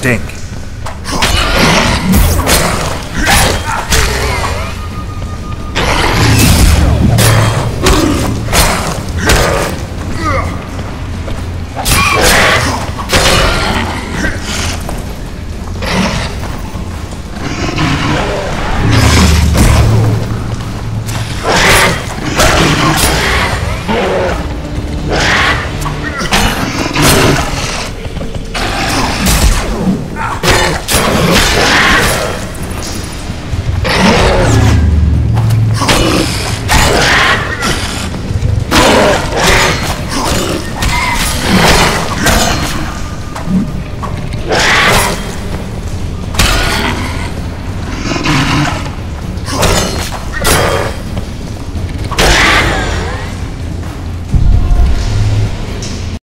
stink.